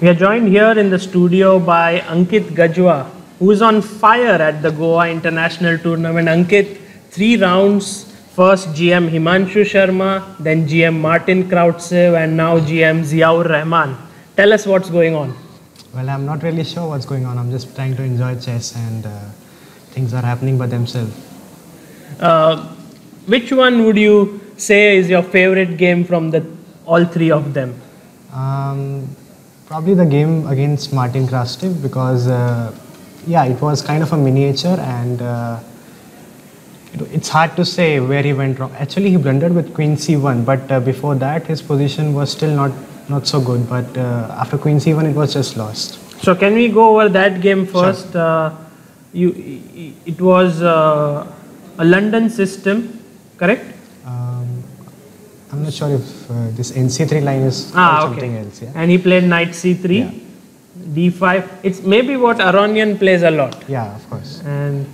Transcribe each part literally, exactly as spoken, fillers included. We are joined here in the studio by Ankit Gajwa, who is on fire at the Goa International Tournament. Ankit, three rounds, first G M Himanshu Sharma, then G M Martin Krastev, and now G M Ziaur Rahman. Tell us what's going on. Well, I'm not really sure what's going on. I'm just trying to enjoy chess, and uh, things are happening by themselves. Uh, which one would you say is your favorite game from the all three of them? Um, probably the game against Martin Krastev, because uh, yeah, it was kind of a miniature, and uh, it, it's hard to say where he went wrong. Actually, he blundered with Queen C one, but uh, before that, his position was still not not so good. But uh, after Queen C one, it was just lost. So can we go over that game first? Sure. Uh, you, it was uh, a London system, correct? I'm not sure if uh, this N C three line is ah, okay. something else. Yeah? And he played knight C three, yeah. D five. It's maybe what Aronian plays a lot. Yeah, of course. And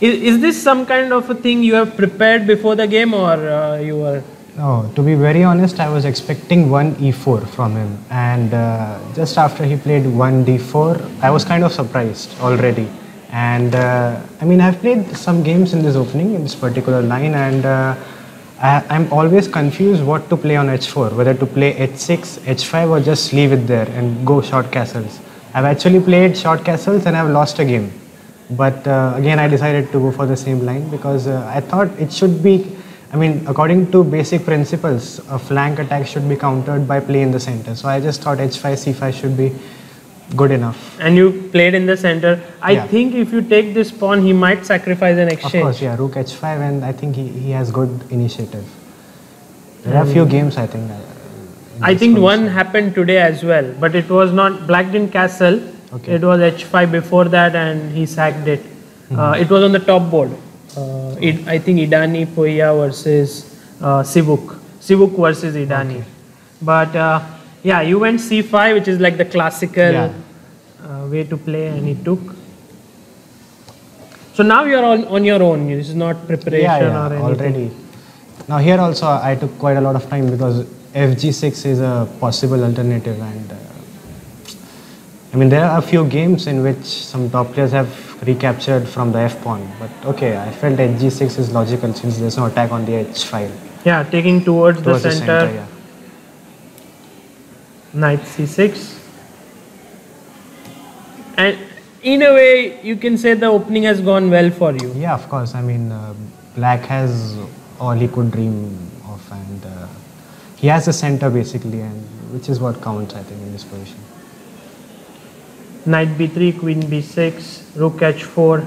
is, is this some kind of a thing you have prepared before the game, or uh, you were? No, to be very honest, I was expecting one E four from him, and uh, just after he played one D four, I was kind of surprised already. And uh, I mean, I've played some games in this opening, in this particular line, and uh, I, I'm always confused what to play on H four, whether to play H six, H five, or just leave it there and go short castles. I've actually played short castles and I've lost a game. But uh, again, I decided to go for the same line because uh, I thought it should be, I mean, according to basic principles, a flank attack should be countered by play in the center. So I just thought H five, C five should be good enough. And you played in the center. I yeah. think if you take this pawn, he might sacrifice an exchange. Of course, yeah, rook H five, and I think he, he has good initiative. There um, are a few games, I think. Uh, I think position. one happened today as well, but it was not, black didn't castle. Okay. It was H five before that, and he sacked it. Mm-hmm. uh, it was on the top board. Uh, it, I think Idani Poya versus uh, Sivuk. Sivuk versus Idani. Okay. But uh, yeah, you went C five, which is like the classical yeah. uh, way to play, and it took. So now you're on, on your own. This is not preparation yeah, yeah, or anything. Already. Now here also I took quite a lot of time because F G six is a possible alternative, and uh, I mean there are a few games in which some top players have recaptured from the F pawn. But okay, I felt H G six is logical since there's no attack on the H file. Yeah, taking towards, towards the, the center. center yeah. Knight C six, and in a way you can say the opening has gone well for you. Yeah, of course. I mean, uh, black has all he could dream of, and uh, he has the center basically, and which is what counts, I think, in this position. Knight B three, Queen B six, Rook H four.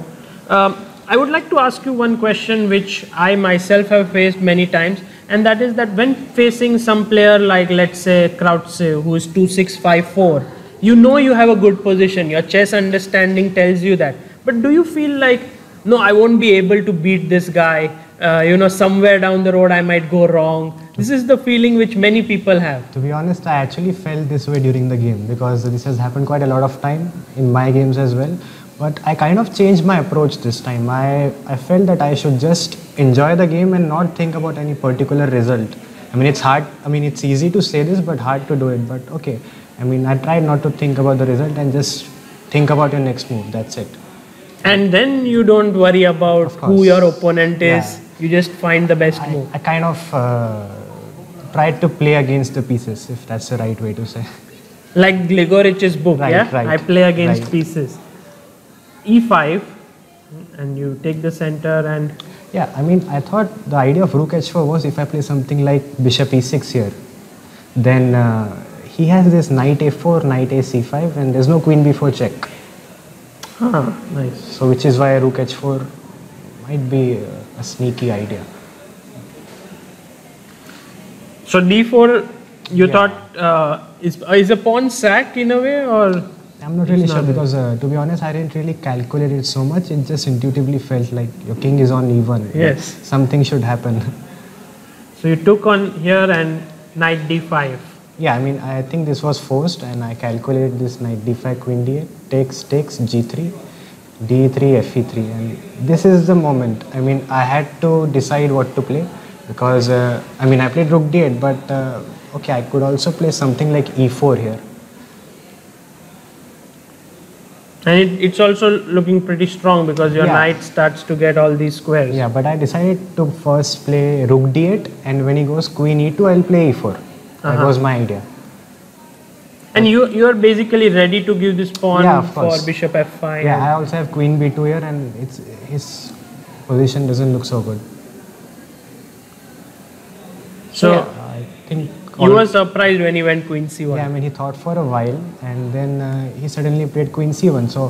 Um, I would like to ask you one question which I myself have faced many times. And that is that when facing some player like, let's say, Krautsev, who is two six five four, you know you have a good position. Your chess understanding tells you that. But do you feel like, no, I won't be able to beat this guy. Uh, you know, somewhere down the road I might go wrong. This is the feeling which many people have. To be honest, I actually felt this way during the game because this has happened quite a lot of time in my games as well. But I kind of changed my approach this time. I, I felt that I should just enjoy the game and not think about any particular result. I mean, it's hard. I mean, it's easy to say this, but hard to do it. But okay, I mean, I tried not to think about the result and just think about your next move. That's it. And then you don't worry about who your opponent is. Yeah. You just find the best I, move. I kind of uh, tried to play against the pieces, if that's the right way to say. Like Gligorich's book, right, yeah? Right, I play against right. pieces. E five, and you take the center, and yeah, I mean, I thought the idea of rook H four was if I play something like bishop E six here, then uh, he has this knight A four, knight A C five, and there's no queen B four check. Huh, nice. So which is why rook H four might be uh, a sneaky idea. So D four, you yeah. thought uh, is is a pawn sack in a way, or? I'm not really sure because, uh, to be honest, I didn't really calculate it so much. It just intuitively felt like your king is on E one. Yes. Something should happen. So you took on here and knight D five. Yeah, I mean, I think this was forced, and I calculated this knight D five, queen D eight, takes, takes, G three, D three, F E three. And this is the moment. I mean, I had to decide what to play because, uh, I mean, I played rook D eight, but uh, Okay, I could also play something like e four here. And it, it's also looking pretty strong because your yeah. knight starts to get all these squares. Yeah, but I decided to first play rook d eight, and when he goes queen e two, I'll play e four. Uh-huh. That was my idea. And you you are basically ready to give this pawn yeah, for bishop f five. Yeah, I also have queen b two here, and it's his position doesn't look so good. So yeah, I think you were surprised when he went queen c one. Yeah, I mean he thought for a while, and then uh, he suddenly played queen c one. So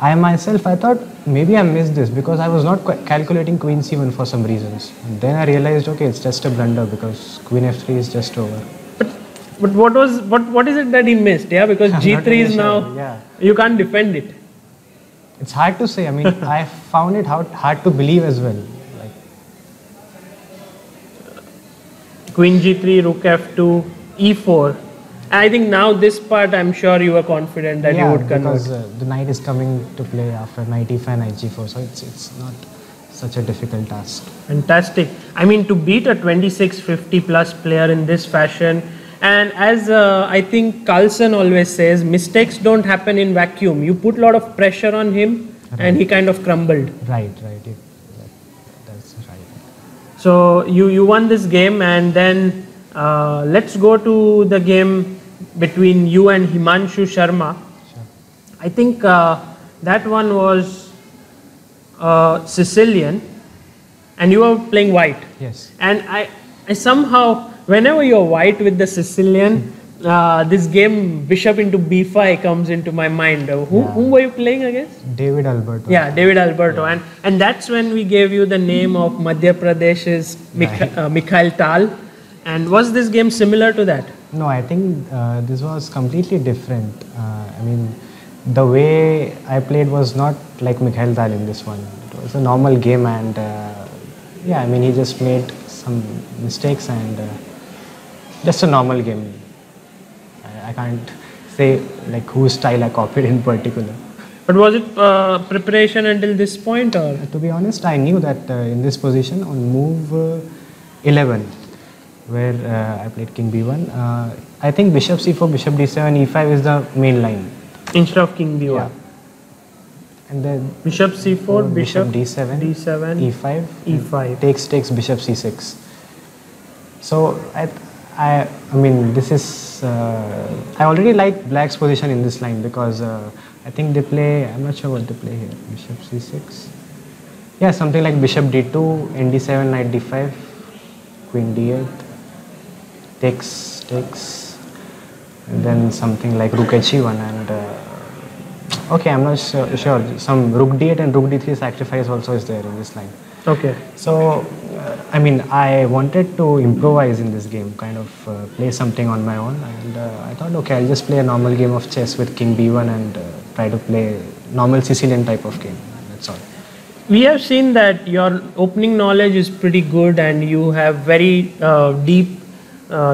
I myself I thought maybe I missed this because I was not calculating queen c one for some reasons. And then I realized okay, it's just a blunder because queen f three is just over. But what was what what is it that he missed? Yeah, because I'm g three is now yeah. you can't defend it. It's hard to say. I mean, I found it hard hard to believe as well. Like queen g three, rook f two, e four. I think now this part, I'm sure you were confident that yeah, you would convert. Yeah, because uh, the knight is coming to play after knight e five and knight g four, so it's it's not such a difficult task. Fantastic. I mean, to beat a twenty-six fifty plus player in this fashion. And as uh, I think Carlsen always says, mistakes don't happen in vacuum. You put a lot of pressure on him right. and he kind of crumbled. Right, right. It, that, that's right. So you, you won this game, and then uh, let's go to the game between you and Himanshu Sharma. Sure. I think uh, that one was uh, Sicilian, and you were playing white. Yes. And I, I somehow... Whenever you're white with the Sicilian, uh, this game bishop into b five comes into my mind. Uh, who, yeah. Whom were you playing against? David Alberto. Yeah, David Alberto. Yeah. And and that's when we gave you the name of Madhya Pradesh's Mikha right. uh, Mikhail Tal. And was this game similar to that? No, I think uh, this was completely different. Uh, I mean, the way I played was not like Mikhail Tal in this one. It was a normal game, and uh, yeah, I mean, he just made some mistakes and... Uh, Just a normal game. I, I can't say like whose style I copied in particular. But was it uh, preparation until this point, or? Uh, to be honest, I knew that uh, in this position on move uh, eleven, where uh, I played king b one, uh, I think bishop c four, bishop d seven, e five is the main line. Instead of king b one. Yeah. And then bishop c four, uh, bishop, bishop d seven, d seven, e five, e five takes takes bishop c six. So I. I, I mean, this is, uh, I already like black's position in this line because uh, I think they play, I'm not sure what they play here, bishop c six. Yeah, something like bishop d two, n d seven, knight d five, queen d eight, takes, takes, and then something like rook h e one and, uh, okay, I'm not sure, sure, some rook d eight and rook d three sacrifice also is there in this line. Okay. So, uh, I mean, I wanted to improvise in this game, kind of uh, play something on my own, and uh, I thought, okay, I'll just play a normal game of chess with king b one and uh, try to play normal Sicilian type of game. That's all. We have seen that your opening knowledge is pretty good, and you have very uh, deep uh,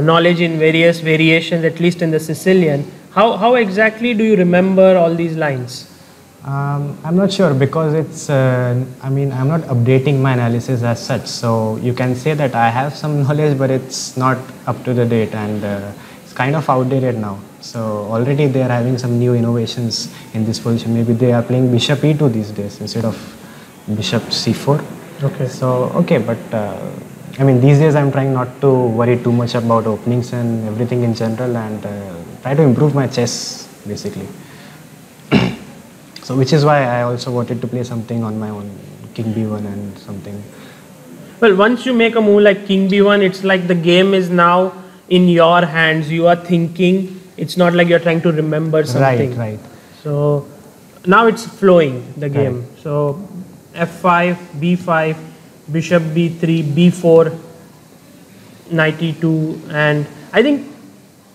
knowledge in various variations, at least in the Sicilian. How how exactly do you remember all these lines? Um, I'm not sure because it's, uh, I mean, I'm not updating my analysis as such, so you can say that I have some knowledge, but it's not up to the date, and uh, it's kind of outdated now. So already they are having some new innovations in this position. Maybe they are playing bishop e two these days instead of bishop c four. Okay. So, okay, but uh, I mean, these days I'm trying not to worry too much about openings and everything in general, and uh, try to improve my chess, basically. So, which is why I also wanted to play something on my own, king b one and something. Well, once you make a move like king b one, it's like the game is now in your hands. You are thinking. It's not like you're trying to remember something. Right, right. So, now it's flowing, the game. Right. So, f five, b five, bishop b three, b four, knight e two, and I think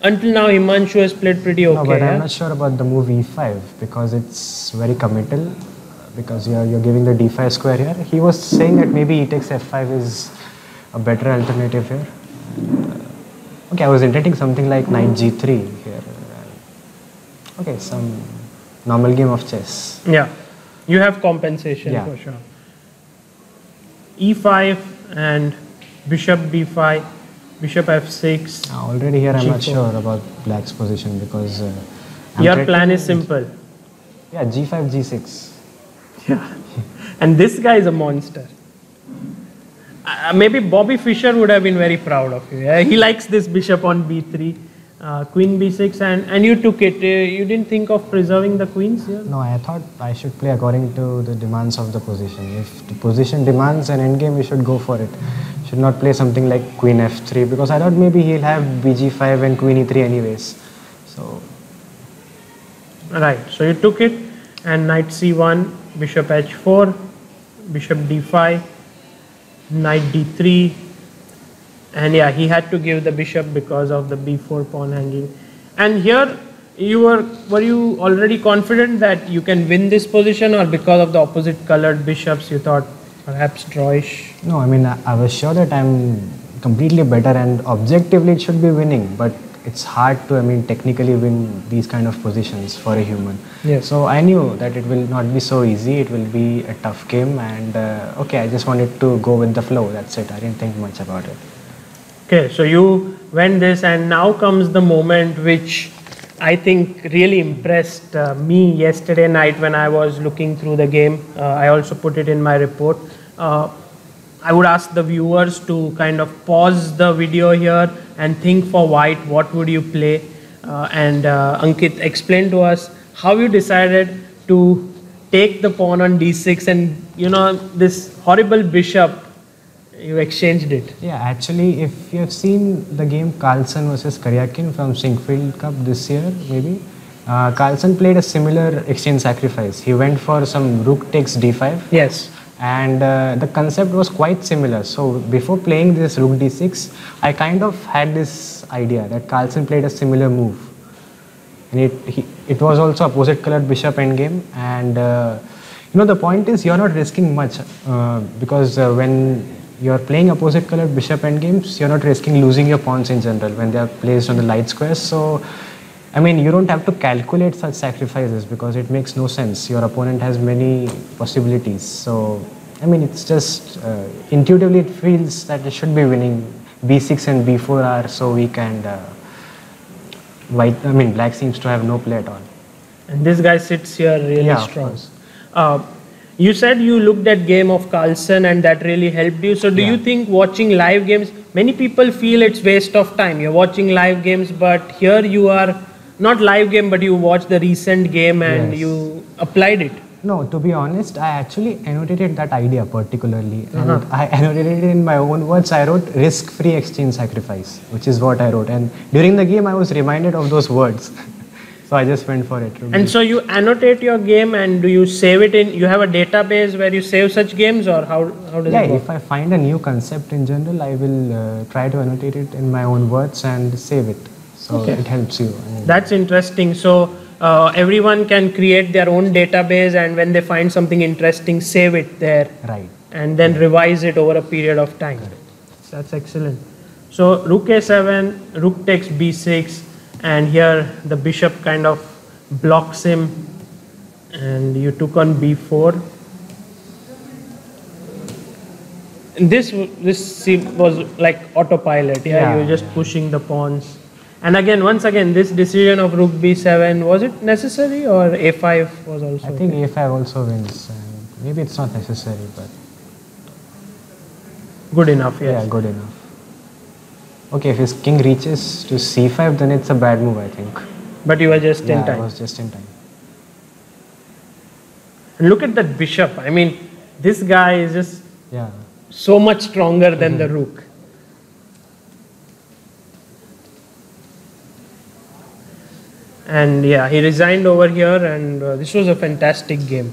until now, Himanshu has played pretty okay. No, but yeah? I'm not sure about the move e five because it's very committal. Because you're, you're giving the d five square here. He was saying that maybe e takes f five is a better alternative here. Okay, I was intending something like knight g three here. Okay, some normal game of chess. Yeah, you have compensation yeah. for sure. e five and bishop b five. Bishop f six. Already here, I'm not sure about black's position because uh, your plan is simple. Yeah, g five, g six. Yeah, and this guy is a monster. Uh, maybe Bobby Fischer would have been very proud of you. Yeah? He likes this bishop on b three, uh, queen b six, and and you took it. Uh, you didn't think of preserving the queens here? No, I thought I should play according to the demands of the position. If the position demands an endgame, we should go for it. Should not play something like queen f three because I thought maybe he'll have b g five and queen e three anyways. So right, so you took it, and knight c one, bishop h four, bishop d five, knight d three, and yeah, he had to give the bishop because of the b four pawn hanging. And here you were were you already confident that you can win this position, or because of the opposite colored bishops you thought perhaps drawish? No, I mean I, I was sure that I'm completely better and objectively it should be winning, but it's hard to, I mean, technically win these kind of positions for a human. Yes. So I knew that it will not be so easy, it will be a tough game, and uh, okay, I just wanted to go with the flow, that's it, I didn't think much about it. Okay, so you went this, and now comes the moment which I think really impressed uh, me yesterday night when I was looking through the game. Uh, I also put it in my report. Uh, I would ask the viewers to kind of pause the video here and think for white, what would you play? Uh, and uh, Ankit, explain to us how you decided to take the pawn on d six, and you know, this horrible bishop, you exchanged it. Yeah, actually, if you have seen the game Carlsen versus Karyakin from Sinkfield Cup this year, maybe, uh, Carlsen played a similar exchange sacrifice. He went for some rook takes d five. Yes. And uh, the concept was quite similar. So before playing this rook d six, I kind of had this idea that Carlsen played a similar move, and it he, it was also opposite colored bishop endgame. And uh, you know, the point is you're not risking much uh, because uh, when you're playing opposite colored bishop endgames, you're not risking losing your pawns in general when they are placed on the light squares. So I mean, you don't have to calculate such sacrifices because it makes no sense. Your opponent has many possibilities. So, I mean, it's just uh, intuitively it feels that it should be winning. b six and b four are so weak, and uh, white, I mean, black seems to have no play at all. And this guy sits here really yeah, strong. Uh, you said you looked at game of Carlsen and that really helped you. So, do yeah. you think watching live games, many people feel it's waste of time. You're watching live games, but here you are. Not live game, but you watched the recent game and yes. you applied it. No, to be honest, I actually annotated that idea particularly. And uh-huh. I annotated it in my own words. I wrote risk-free exchange sacrifice, which is what I wrote. And during the game, I was reminded of those words. So I just went for it. Really. And so you annotate your game, and do you save it in, you have a database where you save such games, or how, how does yeah, it work? Yeah, if I find a new concept in general, I will uh, try to annotate it in my own words and save it. So okay. it helps you. That's interesting. So uh, everyone can create their own database, and when they find something interesting, save it there. Right. And then right. revise it over a period of time. Correct. That's excellent. So rook a seven, rook takes b six, and here the bishop kind of blocks him, and you took on b four. And this this was like autopilot. Yeah, yeah. you were just yeah. pushing the pawns. And again, once again, this decision of rook b seven, was it necessary, or a five was also? I think okay. a five also wins. And maybe it's not necessary, but good enough. Yes. Yeah, good enough. Okay, if his king reaches to c five, then it's a bad move, I think. But you were just yeah, in time. I was just in time. And look at that bishop. I mean, this guy is just yeah. so much stronger than mm-hmm. the rook. And yeah, he resigned over here, and uh, this was a fantastic game.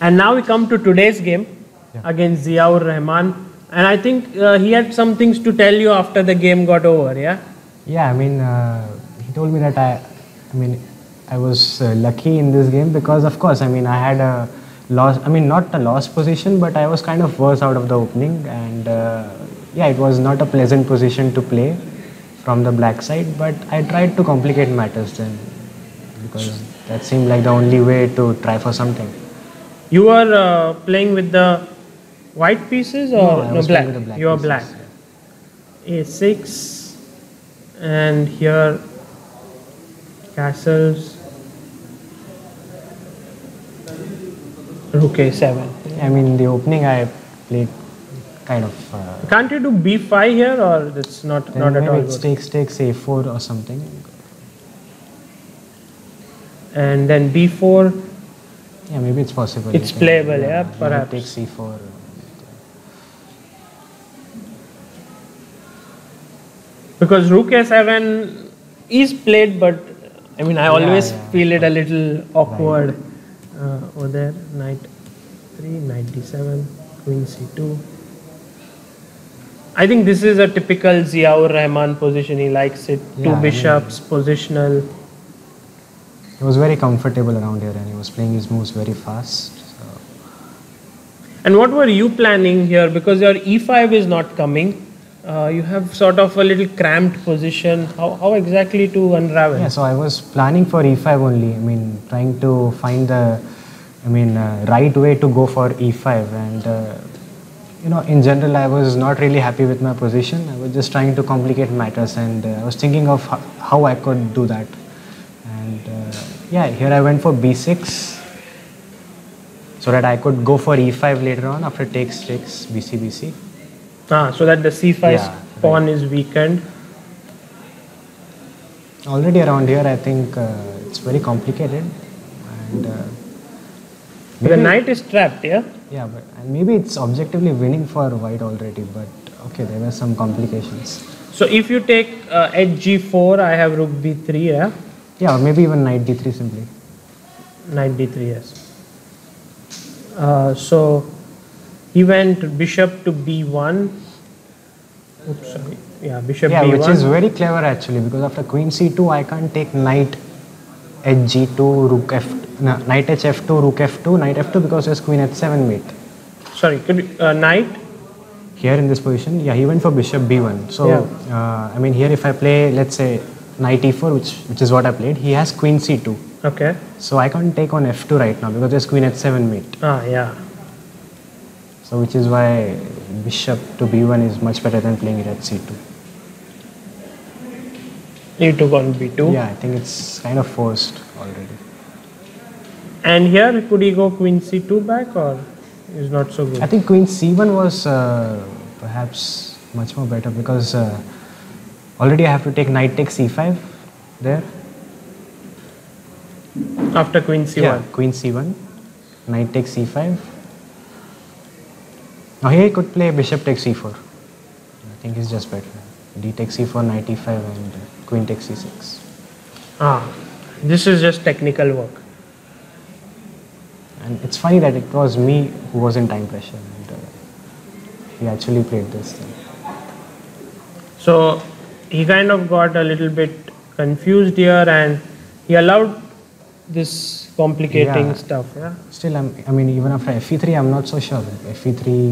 And now we come to today's game yeah. against Ziaur Rahman. And I think uh, he had some things to tell you after the game got over, yeah? Yeah, I mean, uh, he told me that I, I mean, I was uh, lucky in this game because, of course, I mean, I had a loss, I mean, not a lost position, but I was kind of worse out of the opening. And uh, yeah, it was not a pleasant position to play from the black side, but I tried to complicate matters then because that seemed like the only way to try for something. You were uh, playing with the white pieces or no, no black? You were black. a six, and here castles rook a seven. I mean, the opening I played kind of. Uh, Can't you do b five here, or that's not not at all? Maybe it takes takes a four or something. And then b four. Yeah, maybe it's possible. It's playable, yeah, yeah, perhaps. Take c four. Because rook a seven is played, but I mean, I yeah, always yeah. feel it a little awkward right. uh, over there. Knight three, knight d seven, queen c two. I think this is a typical Ziaur Rahman position. He likes it. Yeah, Two bishops, I mean, positional. He was very comfortable around here, and he was playing his moves very fast. So. And what were you planning here? Because your e five is not coming. Uh, you have sort of a little cramped position. How, how exactly to unravel? Yeah, so I was planning for e five only. I mean, trying to find the, I mean, uh, right way to go for e five. And uh, you know, in general, I was not really happy with my position. I was just trying to complicate matters, and uh, I was thinking of how, how I could do that. And uh, yeah, here I went for b six, so that I could go for e five later on after takes takes b c b c. Ah, so that the c five yeah, pawn right. is weakened. Already around here, I think uh, it's very complicated. And uh, the knight is trapped, yeah? Yeah, but and maybe it's objectively winning for white already, but okay, there were some complications. So if you take uh, h g four, I have rook b three, yeah? Yeah, or maybe even knight d three simply. Knight d three, yes. Uh, so he went bishop to b one. Oops, sorry. Yeah, bishop yeah, b one. Yeah, which is very clever actually, because after queen c two, I can't take knight h g two, rook f, no, knight h f two, rook f two, knight f two, because there's queen h seven mate. Sorry, could uh, knight? Here in this position, yeah, he went for bishop b one. So, yeah. uh, I mean, here if I play, let's say, knight e four, which which is what I played, he has queen c two. Okay. So I can't take on f two right now because there's queen h seven mate. Ah, yeah. So which is why bishop to b one is much better than playing it at c two. You took on b two. Yeah, I think it's kind of forced already. And here, could he go queen c two back, or is not so good? I think queen c one was uh, perhaps much more better, because uh, already I have to take knight takes c five there. After queen c one. Yeah, queen c one, knight takes c five. Now here he could play bishop takes c four. I think it's just better. d takes c four, knight e five, and queen takes c six. Ah, this is just technical work. And it's funny that it was me who was in time pressure, and uh, he actually played this thing. So he kind of got a little bit confused here, and he allowed this complicating yeah. stuff. Yeah. Still, I'm, I mean, even after f e three, I'm not so sure. f e three,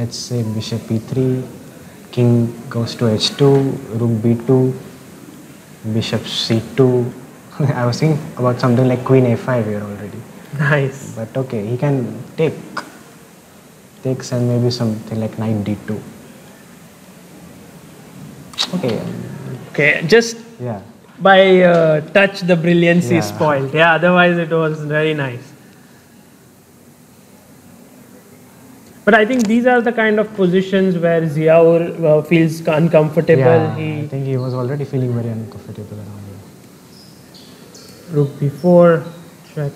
let's say bishop e three, king goes to h two, rook b two, bishop c two. I was thinking about something like queen a five here already. Nice. But okay, he can take takes and maybe something like knight d two. Okay. Okay. Just yeah. by uh, touch, the brilliance yeah. is spoiled. Yeah. Otherwise, it was very nice. But I think these are the kind of positions where Ziaur uh, feels uncomfortable. Yeah, he, I think he was already feeling very uncomfortable around here. Rook b four. Check.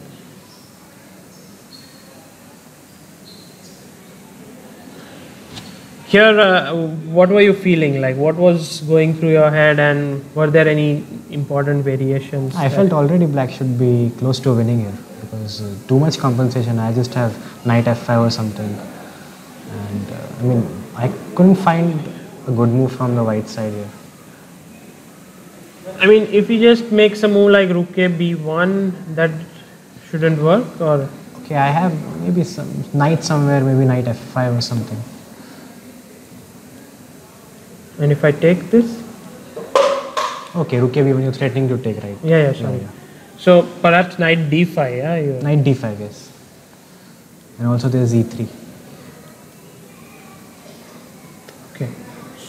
Here, uh, what were you feeling like? What was going through your head, and were there any important variations? I felt already black should be close to winning here, because uh, too much compensation. I just have knight f five or something. And uh, I mean, I couldn't find a good move from the white side here. I mean, if he just makes a move like rook a b one, that shouldn't work, or? Okay, I have maybe some knight somewhere, maybe knight f five or something. And if I take this? Okay, rook a b one, you're threatening to take, right? Yeah, yeah, sorry. Yeah, yeah. So perhaps knight d five, yeah? You're knight d five, yes. And also there's e three. Okay.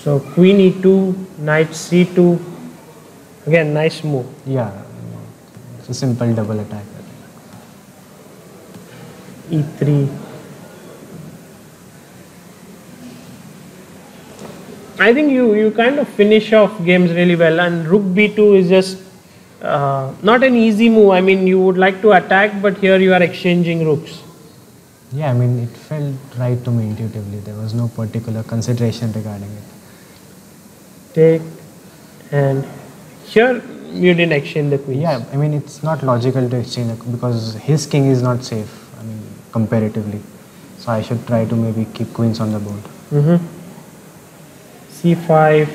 So queen e two, knight c two. Again, nice move. Yeah, it's a simple double attack. e three. I think you you kind of finish off games really well, and rook b two is just uh, not an easy move. I mean, you would like to attack, but here you are exchanging rooks. Yeah, I mean, it felt right to me intuitively. There was no particular consideration regarding it. Take, and here you didn't exchange the queen. Yeah, I mean, it's not logical to exchange because his king is not safe, I mean, comparatively. So I should try to maybe keep queens on the board. Mm-hmm. c five,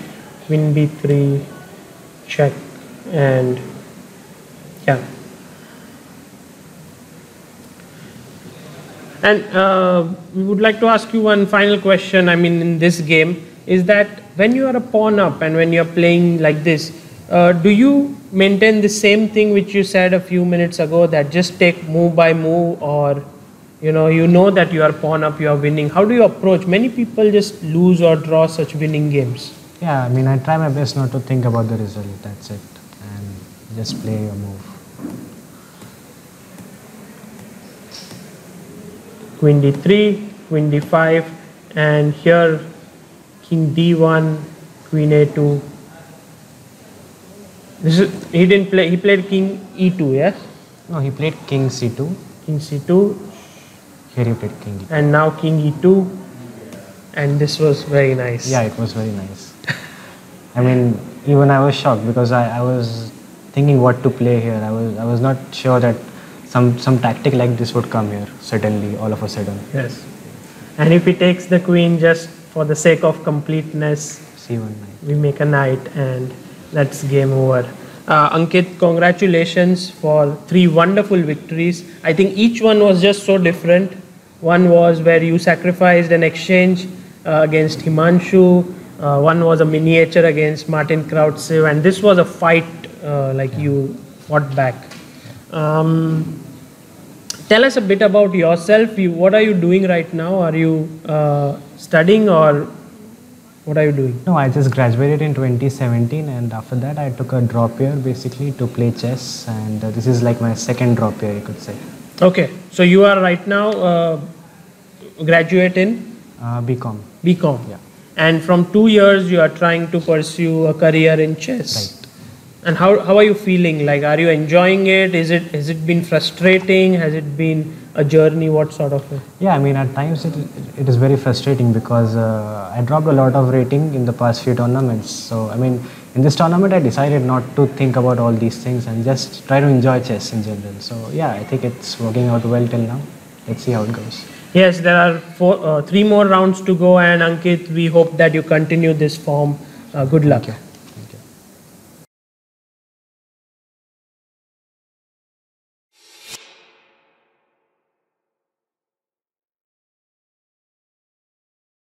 queen b three, check, and yeah. And uh, we would like to ask you one final question, I mean, in this game, is that when you are a pawn up and when you are playing like this, uh, do you maintain the same thing which you said a few minutes ago, that just take move by move, or you know, you know that you are pawn up, you are winning. How do you approach? Many people just lose or draw such winning games. Yeah, I mean, I try my best not to think about the result, that's it, and just play a move. Queen d three, queen d five, and here king d one, queen a two. This is, he didn't play, he played king e two, yes? No, he played king c two. King c two. Here you played king e two. And now king e two, and this was very nice. Yeah, it was very nice. I mean, even I was shocked because I, I was thinking what to play here. I was I was not sure that some some tactic like this would come here suddenly, all of a sudden. Yes. And if he takes the queen just for the sake of completeness, c one knight. We make a knight, and that's game over. Uh, Ankit, congratulations for three wonderful victories. I think each one was just so different. One was where you sacrificed an exchange uh, against Himanshu. Uh, one was a miniature against Martin Krastev, and this was a fight uh, like you fought back. Um, tell us a bit about yourself. You, what are you doing right now? Are you uh, studying or what are you doing? No, I just graduated in twenty seventeen, and after that I took a drop year basically to play chess, and uh, this is like my second drop year, you could say. Okay, so you are right now uh, graduate in? Uh, B Com. B Com. Yeah. And from two years you are trying to pursue a career in chess. Right. And how, how are you feeling? Like, are you enjoying it? Is it, has it been frustrating? Has it been a journey? What sort of way? Yeah, I mean, at times it, it is very frustrating because uh, I dropped a lot of rating in the past few tournaments. So, I mean, in this tournament, I decided not to think about all these things and just try to enjoy chess in general. So, yeah, I think it's working out well till now. Let's see how it goes. Yes, there are four, uh, three more rounds to go, and Ankit, we hope that you continue this form. Uh, good luck.